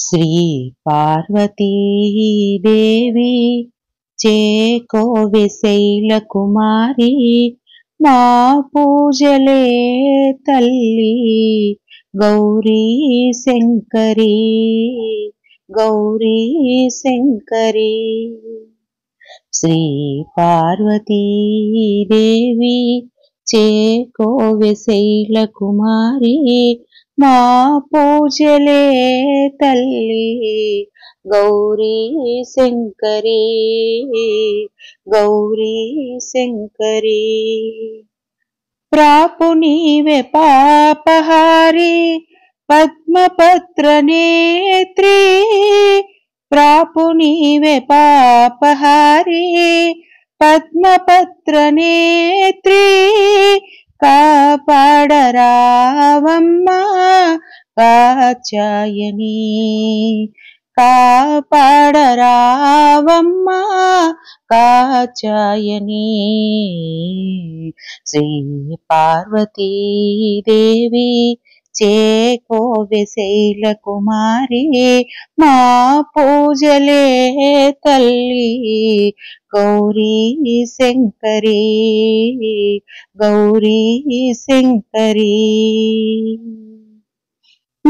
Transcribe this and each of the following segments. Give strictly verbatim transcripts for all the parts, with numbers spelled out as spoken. श्री पार्वती देवी चेकोवे शैल कुमारी मा पूजले तल्ली गौरी शंकरी गौरी शंकरी। श्री पार्वती देवी चेकोवे शैल कुमारी मा पूजले तल्ली गौरी शंकरी गौरी शंकरी। प्रापुनीवे पापहारी पद्मपत्र नेत्री प्रापुनीवे पापहारी पद्मपत्र नेत्री कापाडरावम्मा काचायनी कापाडरावम्मा काचायनी। श्री पार्वती देवी चेकोवे शैल कुमारी मा पूजले तल्ली गौरी शंकरी गौरी शंकरी।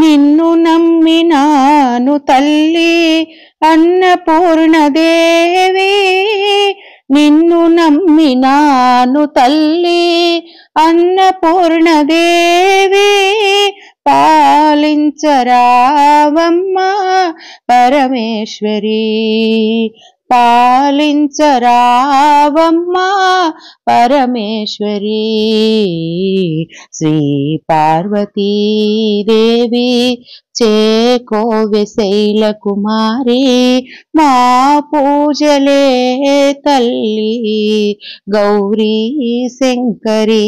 निन्नु नम्मिनानु तल्ली अन्नपूर्ण देवी निन्नु नम्मिनानु तल्ली अन्नपूर्ण देवी पालिंचरावम्मा परमेश्वरी पालिंचरावम्मा परमेश्वरी। श्री पार्वती देवी चेकोवे शैल कुमारी मा पूजले तल्ली गौरी शंकरी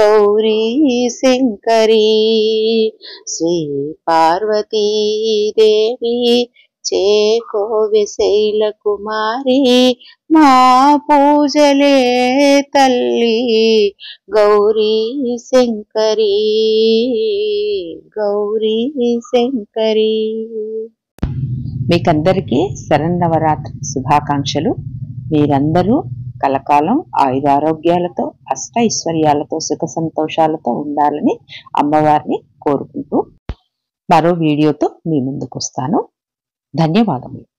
गौरी शंकरी। श्री पार्वती देवी चेकोवे शैल कुमारी मा पूजले तल्ली गौरी शंकरी गौरी शंकरी। మీకందరికీ శరన్నవరాత్రి శుభాకాంక్షలు। మీరందరూ కలకాలం ఆయుర ఆరోగ్యాలతో అష్ట ఐశ్వర్యాలతో సుఖ సంతోషాలతో ఉండాలని అమ్మవారిని కోరుకుంటూ మరో వీడియోతో మీ ముందుకు వస్తాను। ధన్యవాదములు।